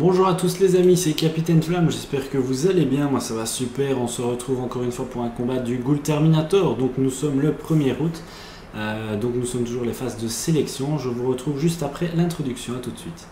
Bonjour à tous les amis, c'est Capitemflam, j'espère que vous allez bien, moi ça va super, on se retrouve encore une fois pour un combat du Goultarminator, donc nous sommes le 1er août, donc nous sommes toujours les phases de sélection, je vous retrouve juste après l'introduction, à tout de suite.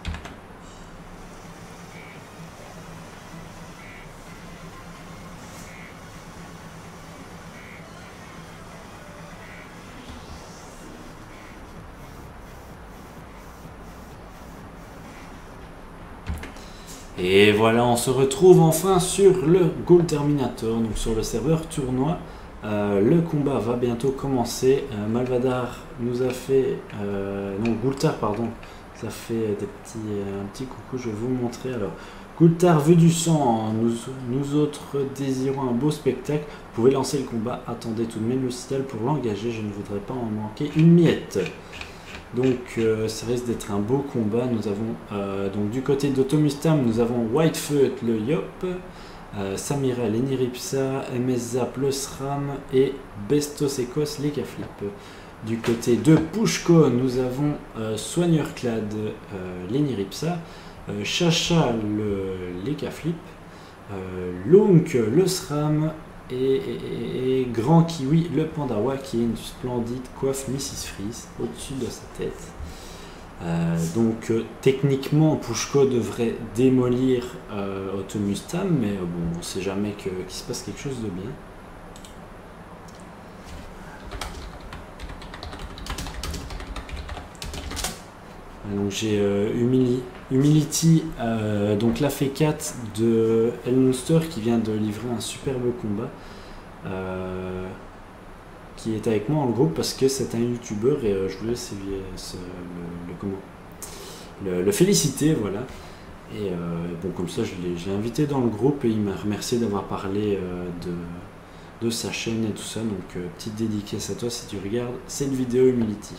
Et voilà, on se retrouve enfin sur le Goultarminator, donc sur le serveur tournoi. Le combat va bientôt commencer. Malvadar nous a fait... non, Goultar, pardon. Ça fait des petits, un petit coucou, je vais vous montrer. Alors, Goultar veut du sang, nous autres désirons un beau spectacle. Vous pouvez lancer le combat, attendez tout de même le signal pour l'engager, je ne voudrais pas en manquer une miette. Donc ça risque d'être un beau combat. Nous avons donc du côté d'Automustam, nous avons Whitefoot le Yop, Samira l'Eniripsa, MS Zap le SRAM et Bestos Ecos les Caflip. Du côté de Pouchecot, nous avons Soigneurclad l'Eniripsa, Chacha les Caflip, Lonk le SRAM et Grand Kiwi le Pandawa qui a une splendide coiffe Mrs. Freeze au-dessus de sa tête. Donc techniquement Pouchecot devrait démolir Automustam, mais bon, on sait jamais qu'il se passe quelque chose de bien. Donc j'ai Humility, donc la F4 de Elmonster qui vient de livrer un superbe combat, qui est avec moi en groupe parce que c'est un youtubeur et je voulais le féliciter, voilà. Et bon, comme ça je l'ai invité dans le groupe et il m'a remercié d'avoir parlé de sa chaîne et tout ça, donc petite dédicace à toi si tu regardes cette vidéo Humility.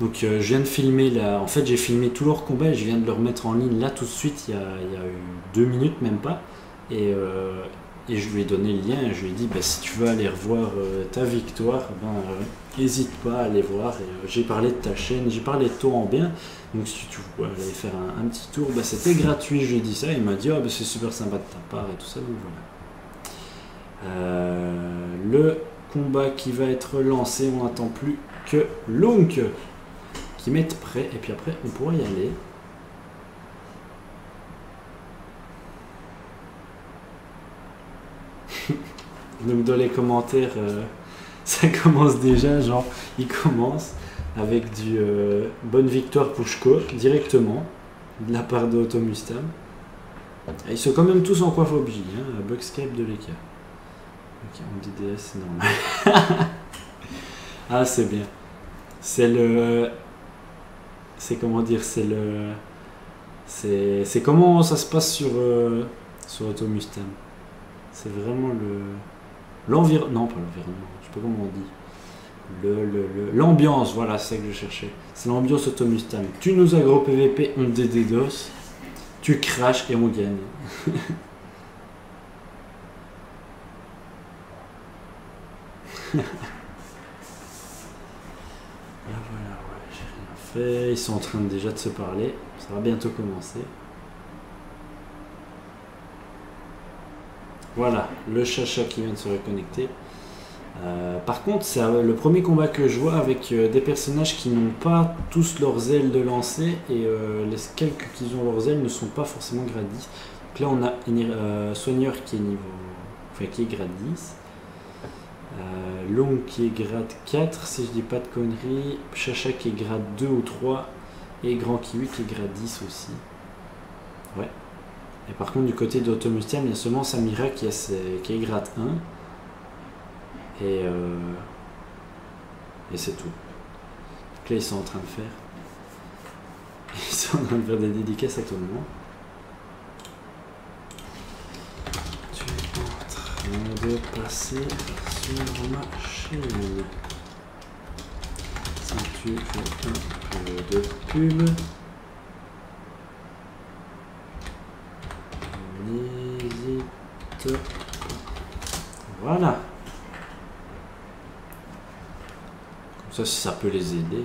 Donc je viens de filmer, en fait j'ai filmé tous leurs combats et je viens de le remettre en ligne là tout de suite, il y a eu 2 minutes même pas, et je lui ai donné le lien et je lui ai dit bah, si tu veux aller revoir ta victoire, n'hésite pas à aller voir, j'ai parlé de ta chaîne, j'ai parlé de toi en bien, donc si tu veux aller faire un petit tour, bah, c'était gratuit, je lui ai dit ça, il m'a dit oh, bah, c'est super sympa de ta part et tout ça, donc voilà. Le combat qui va être lancé, on n'attend plus que Lonk qui mettent prêt et puis après on pourra y aller. Donc dans les commentaires ça commence déjà, genre il commence avec du bonne victoire Pouchecot directement de la part de Automustam. Ils sont quand même tous en coiffe oblige, hein, Bugscape de l'écart. Ok, on dit DS, c'est normal. Ah c'est bien. C'est le... C'est comment dire, c'est le... C'est comment ça se passe sur Automustam. C'est vraiment le... L'environnement... Non, pas l'environnement, je sais pas comment on dit. L'ambiance, voilà, c'est ça que je cherchais. C'est l'ambiance Automustam. Tu nous as gros PVP, on te dédos, tu craches et on gagne. Ils sont en train déjà de se parler, ça va bientôt commencer. Voilà, le Chacha qui vient de se reconnecter. Par contre, c'est le premier combat que je vois avec des personnages qui n'ont pas tous leurs ailes de lancer et les quelques qui ont leurs ailes ne sont pas forcément grade 10. Donc là, on a Soigneur qui est niveau, enfin qui est grade 10. Long qui est grade 4 si je dis pas de conneries, Chacha qui est grade 2 ou 3 et Grand Kiwi qui est grade 10 aussi, ouais. Et par contre du côté d'Automustam il y a seulement Samira qui est grade 1 et c'est tout. Donc là ils sont en train de faire des dédicaces à tout le monde. De passer sur ma chaîne si tu fais un peu de pub, n'hésite pas. Voilà, comme ça si ça peut les aider,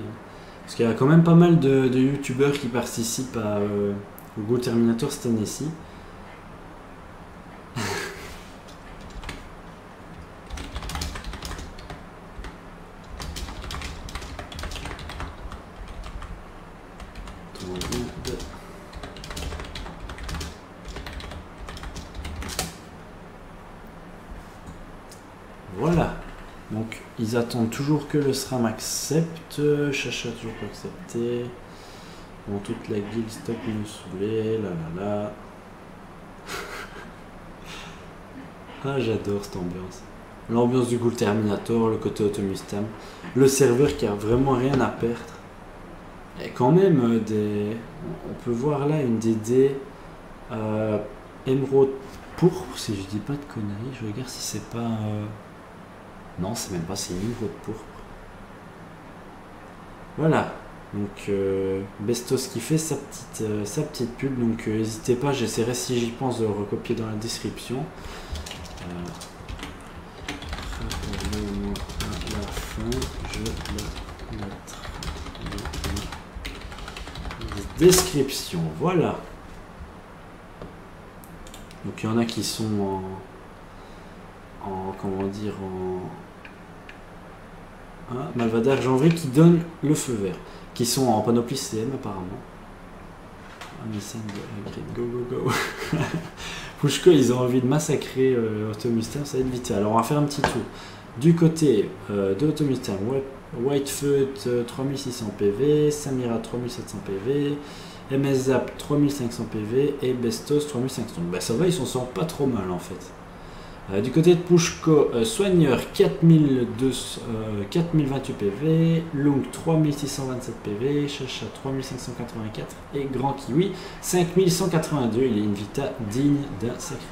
Parce qu'il y a quand même pas mal de youtubeurs qui participent à Goultarminator cette année-ci. Voilà, donc ils attendent toujours que le SRAM accepte. Chacha toujours pas accepté. Bon, toute la guilde stop nous saouler. Là là là. Ah, j'adore cette ambiance. L'ambiance du Goultarminator, le côté Automustam. Le serveur qui a vraiment rien à perdre. Et quand même, des... on peut voir là une DD émeraude pourpre, si je dis pas de conneries. Je regarde si c'est pas. Non, c'est même pas, c'est une émeraude pourpre. Voilà. Donc, Bestos qui fait sa petite pub. Donc, n'hésitez pas, j'essaierai si j'y pense de le recopier dans la description. Rappelez-moi à la fin, je la mettrai dans la description. Voilà. Donc, il y en a qui sont en comment dire, en Malvadar, Janvier qui donne le feu vert, qui sont en panoplie CM apparemment. Go go go. Pouchecot, ils ont envie de massacrer Automustam, ça va être vite. Alors on va faire un petit tour. Du côté de Automustam, Whitefoot 3600 PV, Samira 3700 PV, MS Zap 3500 PV et Bestos 3500. Bah ça va, ils s'en sortent pas trop mal en fait. Du côté de Pouchecot, Soigneur 4028 PV, Lonk 3627 PV, Chacha 3584 et Grand Kiwi 5182. Il est une vita digne d'un sacrifice.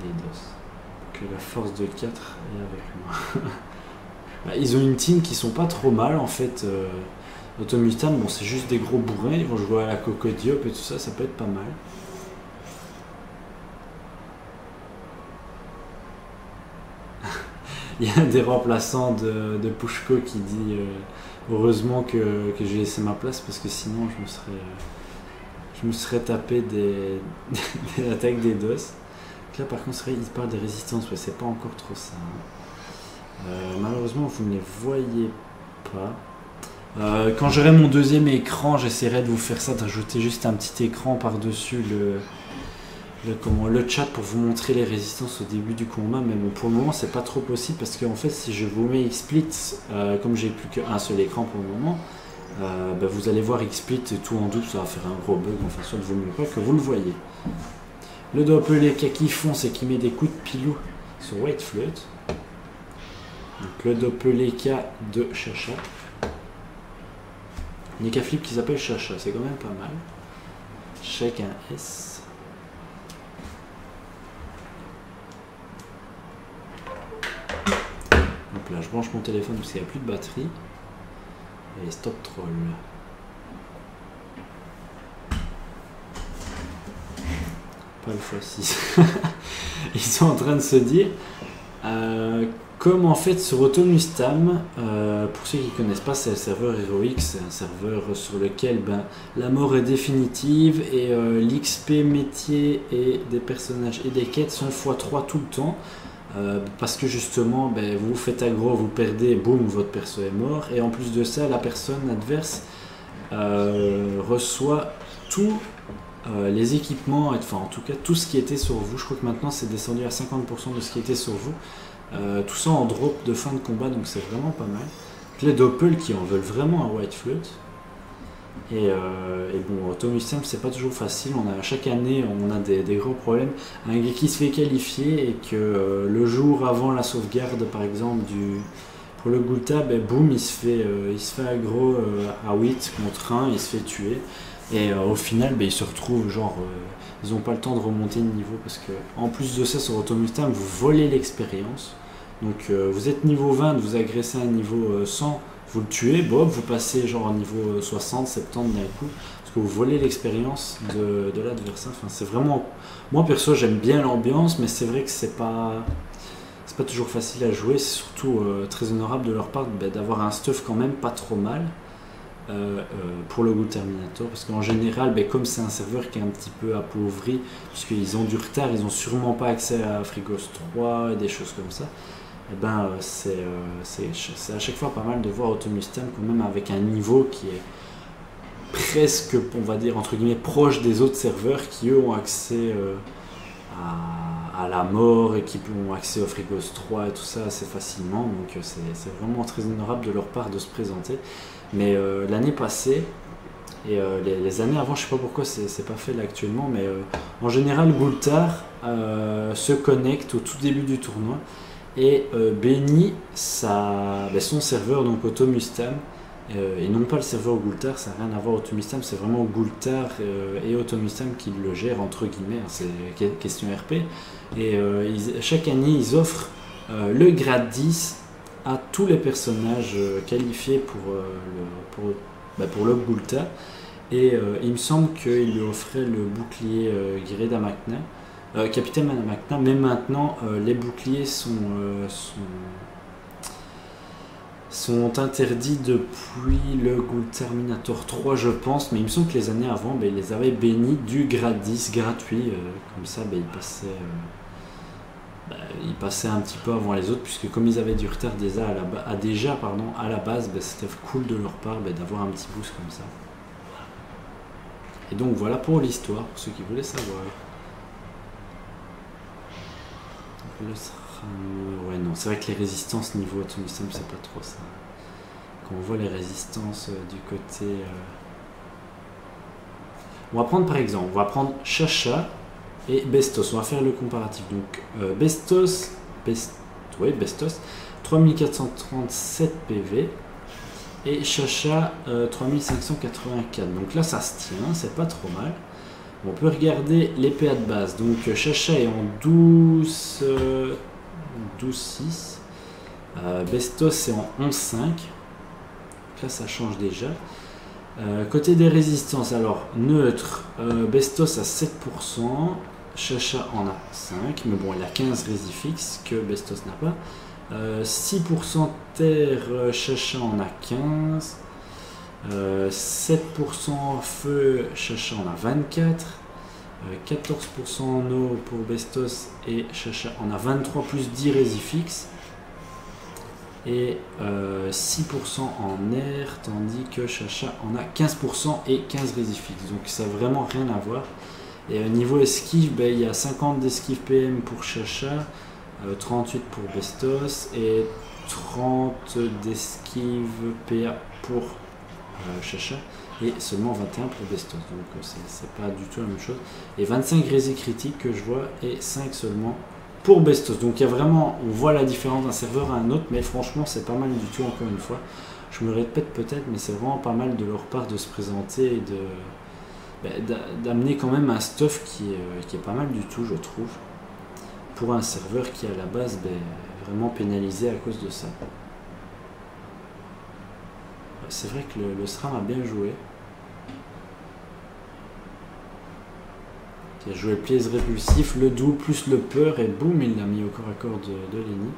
Des dos. Que la force de 4 est avec moi. Bah, ils ont une team qui sont pas trop mal en fait. Automustam, bon, c'est juste des gros bourrins. Ils vont jouer à la cocodiope et tout ça, ça peut être pas mal. Il y a des remplaçants de Pouchecot qui dit heureusement que j'ai laissé ma place parce que sinon je me serais tapé des attaques des dos. Donc là par contre il parle des résistances, ouais, c'est pas encore trop ça. Hein. Malheureusement vous ne les voyez pas. Quand j'aurai mon deuxième écran, j'essaierai de vous faire ça, d'ajouter juste un petit écran par-dessus le chat pour vous montrer les résistances au début du combat, mais bon, pour le moment c'est pas trop possible parce qu'en fait si je vous mets XSplit, comme j'ai plus qu'un seul écran pour le moment, bah, vous allez voir XSplit et tout en double, ça va faire un gros bug, enfin soit de vous mieux pas que vous le voyez. Le doppelé qui font, c'est qu'il met des coups de pilou sur Whitefoot. Donc le doppelé de Chacha. Il n'y a qu'à flip qui s'appelle Chacha, c'est quand même pas mal. Check un S. Donc là, je branche mon téléphone parce qu'il n'y a plus de batterie. Et stop troll. Pas le x6. Ils sont en train de se dire, comme en fait sur Automustam, pour ceux qui ne connaissent pas, c'est un serveur héroïque, c'est un serveur sur lequel ben, la mort est définitive et l'XP métier et des personnages et des quêtes sont x3 tout le temps. Parce que justement, ben, vous faites aggro, vous perdez, boum, votre perso est mort. Et en plus de ça, la personne adverse reçoit tous les équipements, enfin en tout cas tout ce qui était sur vous. Je crois que maintenant c'est descendu à 50% de ce qui était sur vous. Tout ça en drop de fin de combat, donc c'est vraiment pas mal. Les doppels qui en veulent vraiment un Whitefoot. Et bon, Automustam c'est pas toujours facile, chaque année on a des gros problèmes, un gars qui se fait qualifier et que le jour avant la sauvegarde par exemple pour le Goulta, ben, boum il se fait aggro à 8 contre 1, il se fait tuer et au final ben, il se retrouve genre ils ont pas le temps de remonter de niveau parce que en plus de ça sur Automustam vous volez l'expérience, donc vous êtes niveau 20, vous agressez un niveau 100, vous le tuez, Bob, vous passez genre au niveau 60, 70 d'un coup, parce que vous volez l'expérience de l'adversaire. Enfin, c'est vraiment... Moi perso j'aime bien l'ambiance, mais c'est vrai que c'est pas c'est pas toujours facile à jouer, c'est surtout très honorable de leur part d'avoir un stuff quand même pas trop mal pour le Goultarminator, parce qu'en général, comme c'est un serveur qui est un petit peu appauvri, puisqu'ils ont du retard, ils n'ont sûrement pas accès à Frigos 3 et des choses comme ça, et c'est à chaque fois pas mal de voir Automustam quand même avec un niveau qui est presque, on va dire, entre guillemets, proche des autres serveurs qui eux ont accès à la mort et qui ont accès au Frigos 3 et tout ça assez facilement, donc c'est vraiment très honorable de leur part de se présenter. Mais l'année passée, et les années avant, je sais pas pourquoi c'est pas fait là actuellement, mais en général Goultar se connecte au tout début du tournoi et bénit son serveur, donc Automustam, et non pas le serveur Goultar, ça n'a rien à voir Automustam, c'est vraiment Goultar et Automustam qui le gèrent entre guillemets, hein, c'est question RP, et chaque année ils offrent le grade 10 à tous les personnages qualifiés pour le Goultar, et il me semble qu'il lui offrait le bouclier Gré d'Amakna, Capitaine Amakna, mais maintenant les boucliers sont interdits depuis le Goultarminator 3 je pense, mais il me semble que les années avant il les avait bénis du grade 10 gratuit, comme ça ils passaient un petit peu avant les autres, puisque comme ils avaient du retard déjà à la base, c'était cool de leur part d'avoir un petit boost comme ça. Et donc voilà pour l'histoire, pour ceux qui voulaient savoir. Le ouais, non, c'est vrai que les résistances niveau Automustam, c'est pas trop ça. Quand on voit les résistances du côté... On va prendre par exemple, on va prendre Chacha et Bestos. On va faire le comparatif. Donc Bestos, 3437 PV et Chacha 3584. Donc là, ça se tient, c'est pas trop mal. On peut regarder les PA de base. Donc Chacha est en 12... 12.6, Bestos c'est en 11.5, là ça change déjà. Côté des résistances, alors neutre, Bestos à 7%, Chacha en a 5, mais bon il a 15 résifixes que Bestos n'a pas, 6% terre, Chacha en a 15, 7% feu, Chacha en a 24, 14% en eau pour Bestos et Chacha en a 23 plus 10 résifixes et 6% en air, tandis que Chacha en a 15% et 15 résifixes, donc ça n'a vraiment rien à voir. Et niveau esquive, il y a 50 d'esquive PM pour Chacha, 38 pour Bestos et 30 d'esquive PA pour Chacha et seulement 21 pour Bestos, donc c'est pas du tout la même chose, et 25 résis critiques que je vois et 5 seulement pour Bestos, donc il y a vraiment, on voit la différence d'un serveur à un autre, mais franchement c'est pas mal du tout. Encore une fois, je me répète peut-être, mais c'est vraiment pas mal de leur part de se présenter et de d'amener quand même un stuff qui est pas mal du tout, je trouve, pour un serveur qui à la base est vraiment pénalisé à cause de ça. C'est vrai que le SRAM a bien joué. Il a joué le piège répulsif, le doux plus le peur, et boum, il l'a mis au corps à corps de Lenny.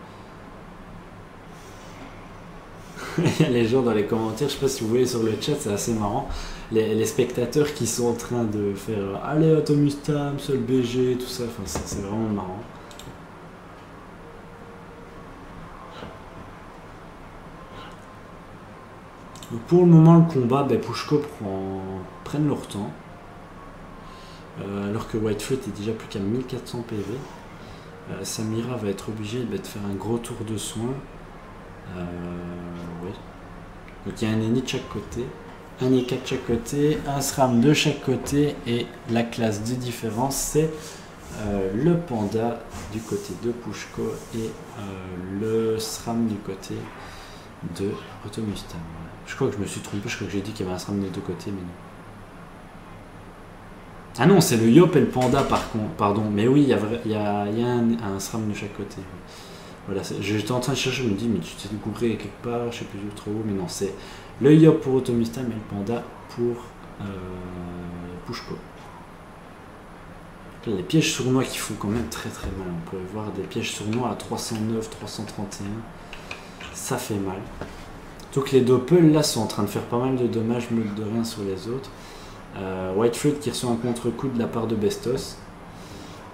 Il y a les gens dans les commentaires, je sais pas si vous voyez sur le chat, c'est assez marrant. Les spectateurs qui sont en train de faire allez, Automustam, seul BG, tout ça, enfin, c'est vraiment marrant. Donc pour le moment, le combat, Pouchecot prennent leur temps, alors que Whitefoot est déjà plus qu'à 1400 PV. Samira va être obligée de faire un gros tour de soin. Ouais. Donc il y a un Eni de chaque côté, un Eka de chaque côté, un SRAM de chaque côté, et la classe de différence, c'est le panda du côté de Pouchecot et le SRAM du côté de Automustam. Je crois que je me suis trompé, je crois que j'ai dit qu'il y avait un SRAM des deux côtés, mais non. Ah non, c'est le Yop et le Panda par contre, pardon, mais oui, il y a un SRAM de chaque côté. Voilà, j'étais en train de chercher, je me dis, mais tu t'es découvert quelque part, je sais plus trop où, mais non, c'est le Yop pour Automustam et le Panda pour Pouchecot. Les pièges sournois qui font quand même très très mal. On peut voir des pièges sournois à 309, 331. Ça fait mal. Donc les Doppels là sont en train de faire pas mal de dommages mode de rien sur les autres. Whitefoot qui reçoit un contre-coup de la part de Bestos.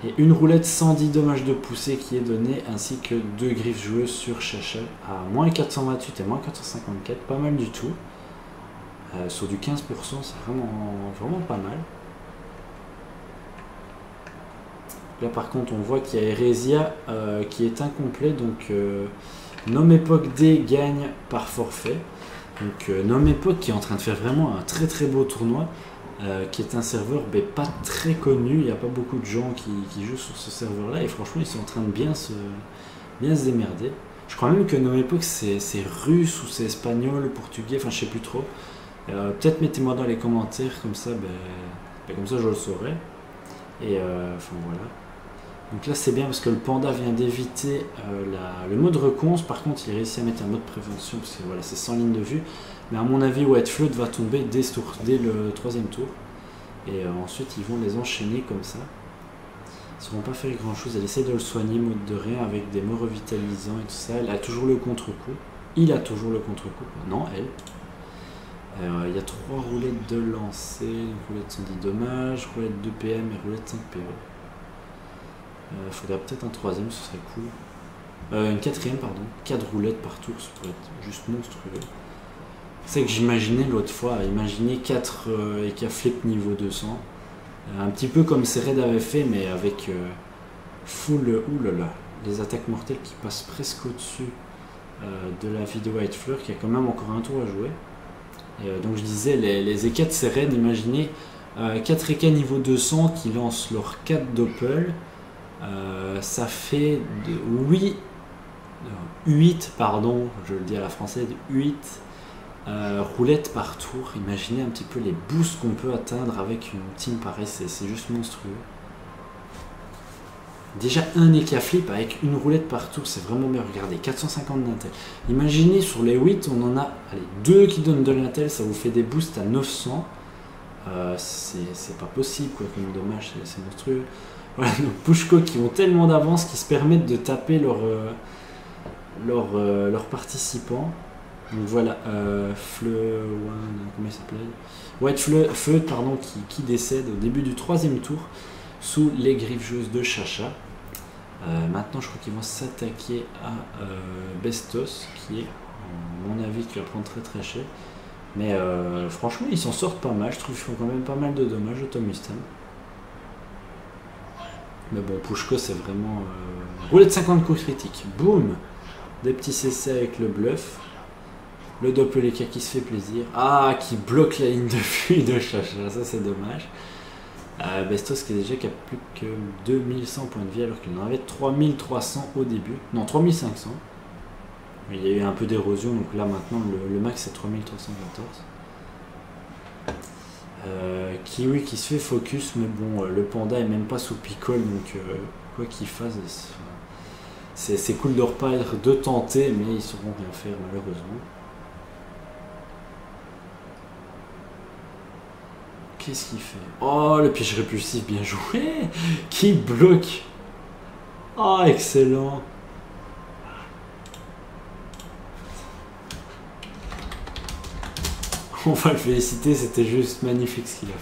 Et une roulette 110 dommages de poussée qui est donnée, ainsi que deux griffes joueuses sur Chacha à moins 428 et moins 454, pas mal du tout. Sur du 15%, c'est vraiment pas mal. Là par contre on voit qu'il y a Hérésia qui est incomplet, donc Nomépoque D gagne par forfait. Donc Nomépoque qui est en train de faire vraiment un très très beau tournoi, qui est un serveur mais pas très connu, il n'y a pas beaucoup de gens qui jouent sur ce serveur là, et franchement ils sont en train de bien se démerder. Je crois même que Nomépoque c'est russe ou c'est espagnol, portugais, enfin je sais plus trop. Peut-être mettez-moi dans les commentaires comme ça, comme ça je le saurai. Et enfin voilà. Donc là c'est bien parce que le panda vient d'éviter le mode reconse. Par contre il réussit à mettre un mode prévention parce que voilà, c'est sans ligne de vue. Mais à mon avis Whitefoot va tomber dès le troisième tour. Et ensuite ils vont les enchaîner comme ça. Ils ne vont pas faire grand chose. Elle essaie de le soigner mode de rien avec des mots revitalisants et tout ça. Elle a toujours le contre-coup. Il a toujours le contre-coup. Non, elle. Il y a 3 roulettes de lancer, roulette 110 dommages, roulette 2 PM et roulette 5 PE. Il faudrait peut-être un troisième, ce serait cool. Une quatrième, pardon. 4 roulettes par tour, ça pourrait être juste monstrueux. C'est que j'imaginais l'autre fois, imaginer 4 Ekaflip niveau 200. Un petit peu comme Serède avait fait, mais avec full. Oulala, les attaques mortelles qui passent presque au-dessus de la vie de Whitefleur, qui a quand même encore un tour à jouer. Et donc je disais, les EK de Serède, imaginez 4 EK niveau 200 qui lancent leurs 4 Doppel, ça fait 8, pardon, je le dis à la française, 8 roulettes par tour. Imaginez un petit peu les boosts qu'on peut atteindre avec une team pareille, c'est juste monstrueux. Déjà un Ekaflip avec une roulette par tour, c'est vraiment bien. Regardez, 450 d'intel. Imaginez sur les 8, on en a 2 qui donnent de l'intel, ça vous fait des boosts à 900. C'est pas possible, quoi, comme dommage, c'est monstrueux. Voilà, nos Pouchecot qui ont tellement d'avance qu'ils se permettent de taper leurs participants. Donc voilà, comment il s'appelle, Whitefoot, pardon, qui décède au début du troisième tour, sous les griffes joueuses de Chacha. Maintenant je crois qu'ils vont s'attaquer à Bestos, qui est à mon avis qui va prendre très très cher, mais franchement ils s'en sortent pas mal, je trouve qu'ils font quand même pas mal de dommages. Automustam, mais bon, Pouchecot c'est vraiment roulette 50 coups critiques, boum, des petits CC avec le bluff, le Doppeleka qui se fait plaisir, ah, qui bloque la ligne de fuite de Chacha, ça c'est dommage. Bestos qui est déjà qui a plus que 2100 points de vie alors qu'il en avait 3300 au début, non 3500, il y a eu un peu d'érosion, donc là maintenant le max c'est 3314. Kiwi qui se fait focus, mais bon, le panda est même pas sous picole, donc quoi qu'il fasse, c'est cool de leur part de tenter, mais ils sauront rien faire malheureusement. Qu'est-ce qu'il fait? Oh, le piège répulsif, bien joué! Qui bloque? Oh, excellent! On va le féliciter, c'était juste magnifique ce qu'il a fait.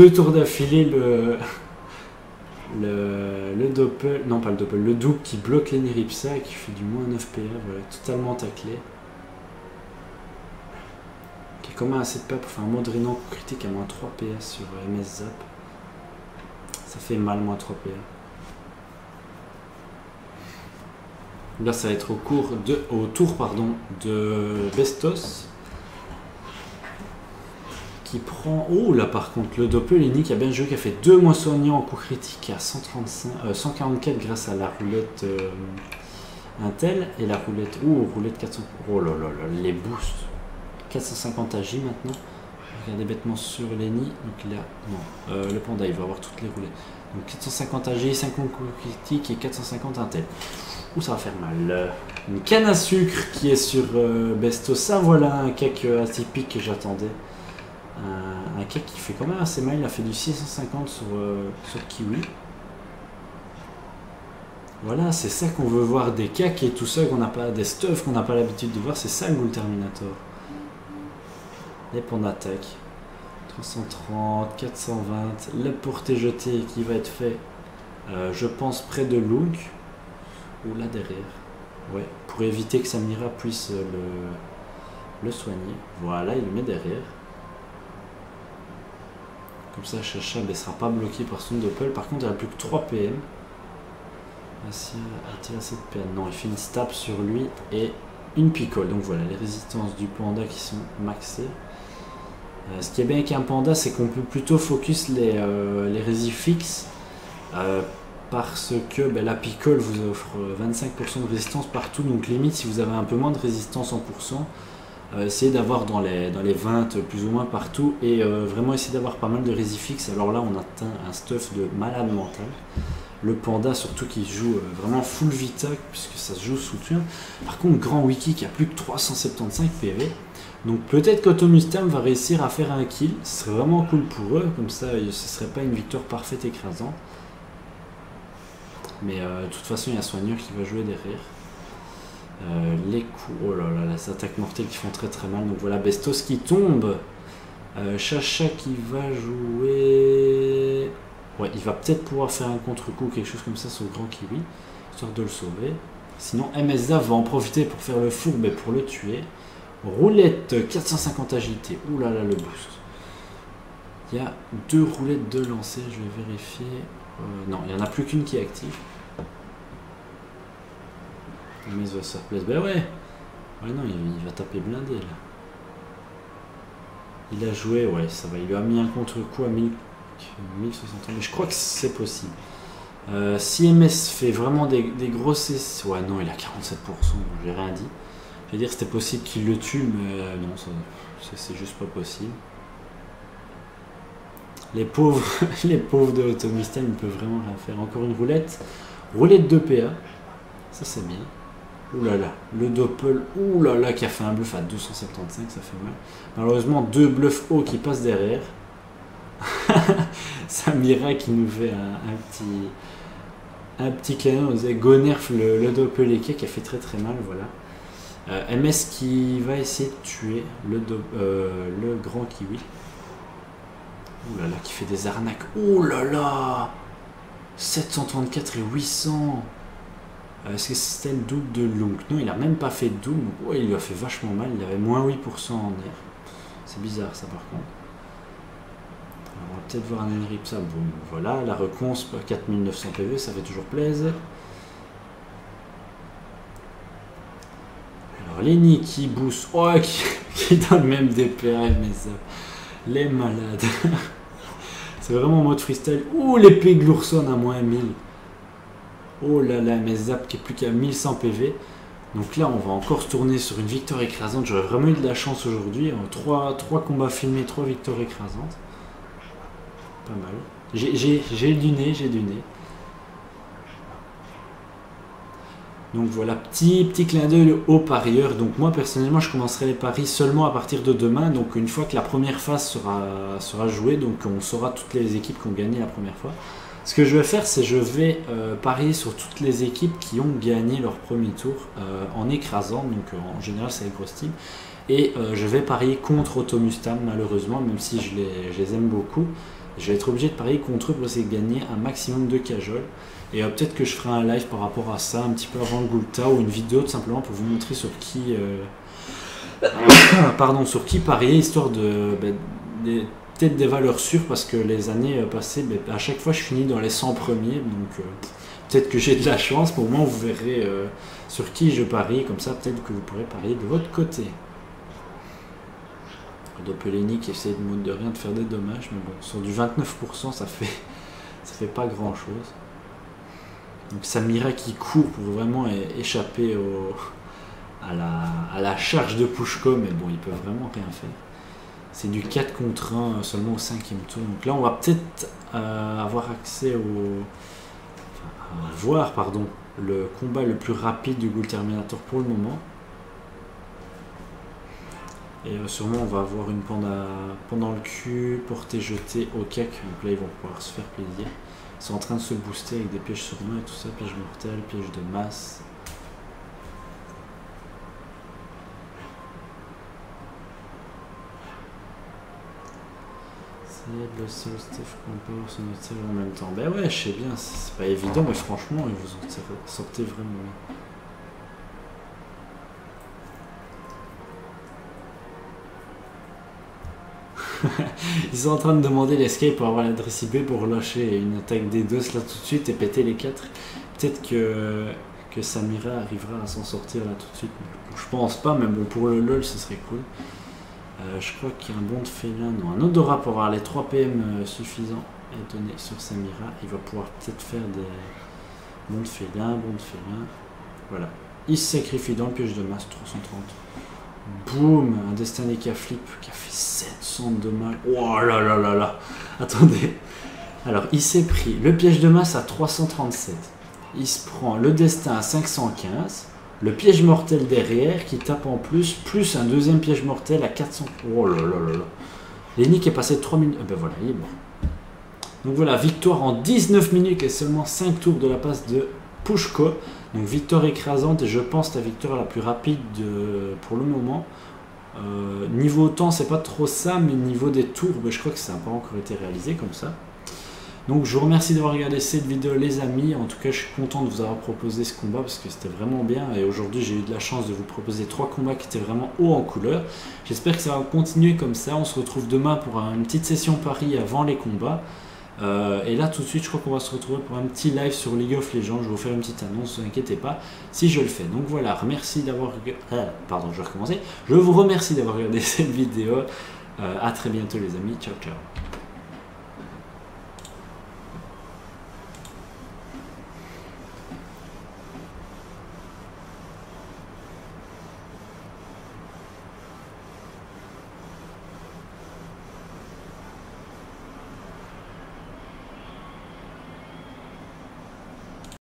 2 tours d'affilée, le Doppel, non pas le Doppel, le double qui bloque l'Eniripsa et qui fait du moins 9 PA, voilà, totalement taclé. Comme un assez de pas pour faire un mode rénant critique à moins 3 PA sur MS Zap. Ça fait mal, moins 3 PA. Là ça va être au tour de Bestos. Qui prend. Oh là par contre, le Doppel unique qui a bien joué, qui a fait 2 moins soignants en coup critique à 144 grâce à la roulette Intel et la roulette. Oh, roulette 400. Oh là là là, les boosts. 450 AJ maintenant. Regardez bêtement sur les nids. Donc là, non, le panda il va avoir toutes les roulettes. Donc 450 AJ, 50 coups critiques et 450 intel. Ouh, ça va faire mal. Une canne à sucre qui est sur Bestos. Ça, voilà un cake atypique que j'attendais. un cake qui fait quand même assez mal. Il a fait du 650 sur Kiwi. Voilà, c'est ça qu'on veut voir, des cakes et tout ça, qu'on n'a pas, des stuffs qu'on n'a pas l'habitude de voir. C'est ça le Goultarminator. Les points d'attaque. 330, 420. La portée jetée qui va être fait, je pense, près de Lonk. Ou là derrière. Ouais, pour éviter que Samira puisse le soigner. Voilà, il le met derrière. Comme ça, Chacha ne sera pas bloquée par son double. Par contre, elle n'a plus que 3 PM. Assez à 7 PM. Non, il fait une stab sur lui et une picole. Donc voilà, les résistances du panda qui sont maxées. Ce qui est bien avec un panda, c'est qu'on peut plutôt focus les résis fixes. Parce que ben, la picole vous offre 25% de résistance partout, donc limite si vous avez un peu moins de résistance en pourcent, essayez d'avoir dans les 20 plus ou moins partout, et vraiment essayez d'avoir pas mal de résis fixes. Alors là on atteint un stuff de malade mental. Le panda surtout qui joue vraiment full vita, puisque ça se joue sous soutien. Par contre grand wiki qui a plus que 375 PV, donc peut-être qu'Automustam va réussir à faire un kill, ce serait vraiment cool pour eux, comme ça ce serait pas une victoire parfaite écrasante. Mais de toute façon, il y a Soigneur qui va jouer derrière. Les coups... Oh là là, les attaques mortelles qui font très très mal. Donc voilà, Bestos qui tombe. Chacha qui va jouer... Ouais, il va peut-être pouvoir faire un contre-coup, quelque chose comme ça, sur le grand kiwi. Histoire de le sauver. Sinon, MS Zap va en profiter pour faire le fourbe et pour le tuer. Roulette, 450 agilité. Ouh là là, le boost. Il y a 2 roulettes de lancer, je vais vérifier... non, il n'y en a plus qu'une qui est active. Mais the surplus, ben ouais. Ouais non, il va taper blindé là. Il a joué, ouais, ça va. Il lui a mis un contre-coup à 1060. Mais je crois que c'est possible. Si MS fait vraiment des grosses... Ouais non, il a 47%, j'ai rien dit. Je vais dire c'était possible qu'il le tue, mais non, ça c'est juste pas possible. Les pauvres de Automustam, ils peuvent vraiment rien faire. Encore une roulette. Roulette de PA. Ça, c'est bien. Ouh là là. Le doppel. Ouh là là, qui a fait un bluff à 275. Ça fait mal. Malheureusement, 2 bluffs hauts qui passent derrière. Samira qui nous fait un petit câlin. On disait go nerf le doppel équé qui a fait très très mal. Voilà. MS qui va essayer de tuer le grand kiwi. Ouh là là, qui fait des arnaques. Ouh là là, 734 et 800. Est-ce que c'était le double de Lonk? Non, il a même pas fait de double. Ouais, il lui a fait vachement mal. Il avait moins 8% en air. C'est bizarre ça par contre. Alors, on va peut-être voir un Enrip ça. Bon, voilà, la reconce 4900 PV, ça fait toujours plaisir. Alors Lenny qui boost. Oh, qui donne même des PRM, mais ça... Les malades. C'est vraiment en mode freestyle. Oh, l'épée de l'ourson à moins 1000. Oh là là, MS Zap qui est plus qu'à 1100 PV. Donc là, on va encore se tourner sur une victoire écrasante. J'aurais vraiment eu de la chance aujourd'hui. 3 combats filmés, 3 victoires écrasantes. Pas mal. J'ai du nez. Donc voilà, petit clin d'œil aux parieurs. Donc moi personnellement je commencerai les paris seulement à partir de demain. Donc une fois que la première phase sera jouée, donc on saura toutes les équipes qui ont gagné la première fois. Ce que je vais faire, c'est je vais parier sur toutes les équipes qui ont gagné leur premier tour en écrasant. Donc en général c'est les grosses teams. Et je vais parier contre Automustam malheureusement, même si je les aime beaucoup. Je vais être obligé de parier contre eux pour essayer de gagner un maximum de cajoles. Et peut-être que je ferai un live par rapport à ça, un petit peu avant le Goulta, ou une vidéo tout simplement pour vous montrer sur qui pardon, sur qui parier, histoire de peut-être des valeurs sûres, parce que les années passées, à chaque fois je finis dans les 100 premiers, donc peut-être que j'ai de la chance, mais au moins vous verrez sur qui je parie, comme ça peut-être que vous pourrez parier de votre côté. Doppelini qui essaie de mode de rien de faire des dommages, mais bon, sur du 29% ça fait pas grand chose. Donc Samira qui court pour vraiment échapper à la charge de Pouchecot, mais bon, ils peuvent vraiment rien faire. C'est du 4 contre 1 seulement au 5e tour. Donc là, on va peut-être avoir accès au... Enfin, voir, pardon, le combat le plus rapide du Goultarminator pour le moment. Et sûrement on va avoir une panda pendant le cul, portée jetée au cake, donc là ils vont pouvoir se faire plaisir. Ils sont en train de se booster avec des pièges sur main et tout ça, piège mortel, piège de masse. Le seul Steph Compower se note en même temps. Ben ouais, je sais bien, c'est pas évident, mais franchement, ils vous en sortez vraiment bien. Ils sont en train de demander l'escape pour avoir l'adresse IP pour lâcher une attaque des deux là tout de suite et péter les 4. Peut-être que Samira arrivera à s'en sortir là tout de suite. Je pense pas, mais bon, pour le LOL, ce serait cool. Je crois qu'il y a un bond de félin ou un odorat pour avoir les 3 PM suffisants à donner sur Samira. Il va pouvoir peut-être faire des bonds de félin, Voilà. Il se sacrifie dans le piège de masse 330. Boum, un destin des K-Flip qui a fait 700 de dommages. Oh là là là là. Attendez. Alors, il s'est pris le piège de masse à 337. Il se prend le destin à 515. Le piège mortel derrière qui tape en plus, plus un deuxième piège mortel à 400. Oh là là là là. L'Enic est passé de 3 minutes. Ben voilà, il est mort. Donc voilà, victoire en 19 minutes et seulement 5 tours de la passe de Pouchecot. Donc victoire écrasante et je pense la victoire la plus rapide pour le moment. Niveau temps, c'est pas trop ça, mais niveau des tours, ben je crois que ça n'a pas encore été réalisé comme ça. Donc je vous remercie d'avoir regardé cette vidéo les amis, en tout cas je suis content de vous avoir proposé ce combat parce que c'était vraiment bien et aujourd'hui j'ai eu de la chance de vous proposer 3 combats qui étaient vraiment haut en couleur. J'espère que ça va continuer comme ça, on se retrouve demain pour une petite session paris avant les combats. Et là tout de suite je crois qu'on va se retrouver pour un petit live sur League of Legends, je vais vous faire une petite annonce, ne vous inquiétez pas si je le fais. Donc voilà, merci d'avoir pardon, je vais recommencer. Je vous remercie d'avoir regardé cette vidéo, à très bientôt les amis, ciao ciao.